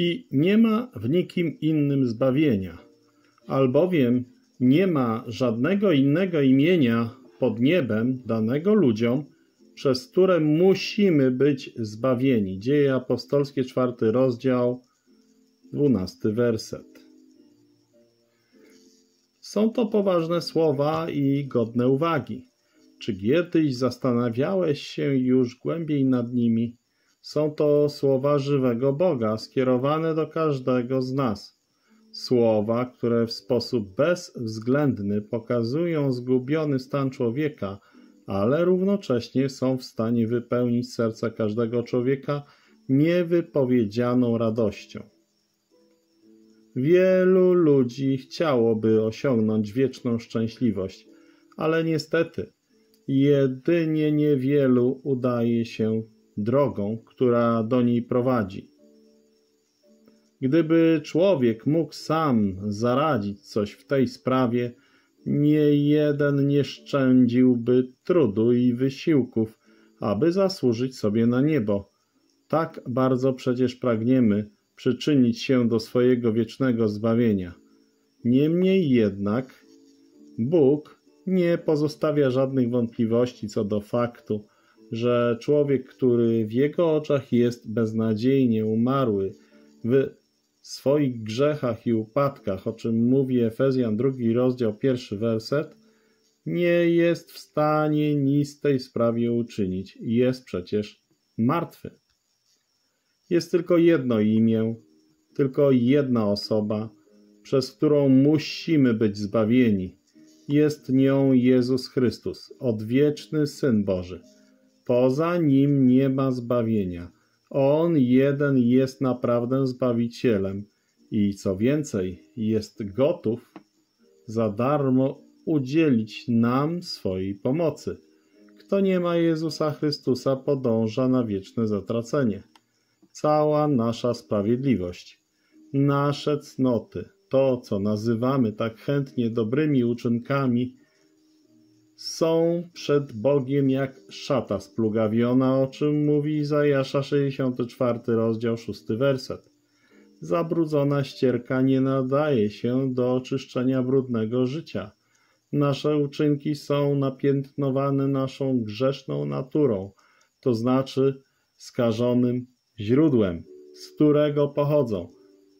i nie ma w nikim innym zbawienia, albowiem nie ma żadnego innego imienia pod niebem danego ludziom, przez które musimy być zbawieni. Dzieje apostolskie, 4 rozdział, 12 werset. Są to poważne słowa i godne uwagi. Czy kiedyś zastanawiałeś się już głębiej nad nimi? Są to słowa żywego Boga, skierowane do każdego z nas. Słowa, które w sposób bezwzględny pokazują zgubiony stan człowieka, ale równocześnie są w stanie wypełnić serce każdego człowieka niewypowiedzianą radością. Wielu ludzi chciałoby osiągnąć wieczną szczęśliwość, ale niestety jedynie niewielu udaje się drogą, która do niej prowadzi. Gdyby człowiek mógł sam zaradzić coś w tej sprawie, niejeden nie szczędziłby trudu i wysiłków, aby zasłużyć sobie na niebo. Tak bardzo przecież pragniemy przyczynić się do swojego wiecznego zbawienia. Niemniej jednak Bóg nie pozostawia żadnych wątpliwości co do faktu, że człowiek, który w Jego oczach jest beznadziejnie umarły w swoich grzechach i upadkach, o czym mówi Efezjan 2 rozdział 1 werset, nie jest w stanie nic w tej sprawie uczynić. Jest przecież martwy. Jest tylko jedno imię, tylko jedna osoba, przez którą musimy być zbawieni. Jest nią Jezus Chrystus, odwieczny Syn Boży. Poza Nim nie ma zbawienia. On jeden jest naprawdę Zbawicielem i co więcej, jest gotów za darmo udzielić nam swojej pomocy. Kto nie ma Jezusa Chrystusa, podąża na wieczne zatracenie. Cała nasza sprawiedliwość, nasze cnoty, to co nazywamy tak chętnie dobrymi uczynkami, są przed Bogiem jak szata splugawiona, o czym mówi Izajasza 64 rozdział 6 werset. Zabrudzona ścierka nie nadaje się do oczyszczenia brudnego życia. Nasze uczynki są napiętnowane naszą grzeszną naturą, to znaczy skażonym źródłem, z którego pochodzą.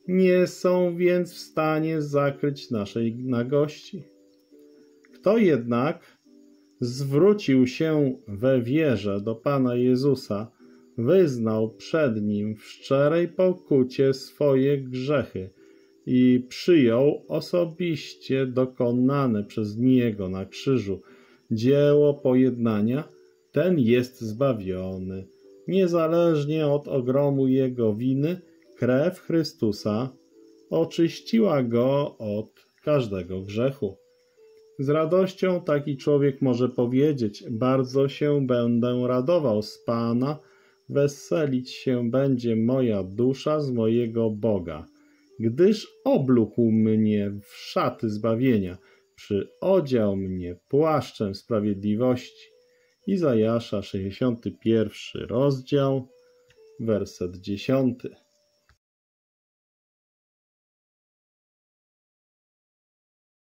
Nie są więc w stanie zakryć naszej nagości. Kto jednak zwrócił się we wierze do Pana Jezusa, wyznał przed Nim w szczerej pokucie swoje grzechy i przyjął osobiście dokonane przez Niego na krzyżu dzieło pojednania, ten jest zbawiony. Niezależnie od ogromu jego winy, krew Chrystusa oczyściła go od każdego grzechu. Z radością taki człowiek może powiedzieć: bardzo się będę radował z Pana, weselić się będzie moja dusza z mojego Boga, gdyż oblókł mnie w szaty zbawienia, przyodział mnie płaszczem sprawiedliwości. Izajasza 61 rozdział, werset 10.